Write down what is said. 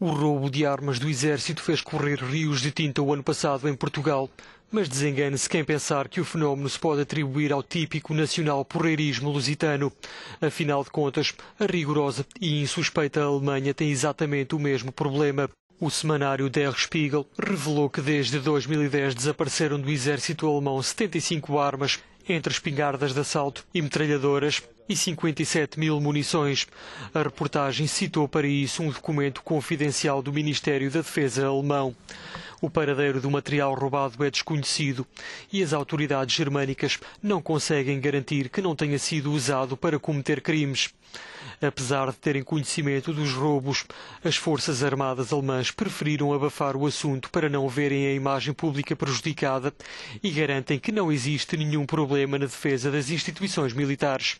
O roubo de armas do Exército fez correr rios de tinta o ano passado em Portugal, mas desengane-se quem pensar que o fenómeno se pode atribuir ao típico nacional porreirismo lusitano. Afinal de contas, a rigorosa e insuspeita Alemanha tem exatamente o mesmo problema. O semanário Der Spiegel revelou que desde 2010 desapareceram do Exército alemão 75 armas, entre espingardas de assalto e metralhadoras, e 57 mil munições. A reportagem citou para isso um documento confidencial do Ministério da Defesa alemão. O paradeiro do material roubado é desconhecido e as autoridades germânicas não conseguem garantir que não tenha sido usado para cometer crimes. Apesar de terem conhecimento dos roubos, as Forças Armadas alemãs preferiram abafar o assunto para não verem a imagem pública prejudicada e garantem que não existe nenhum problema na defesa das instituições militares.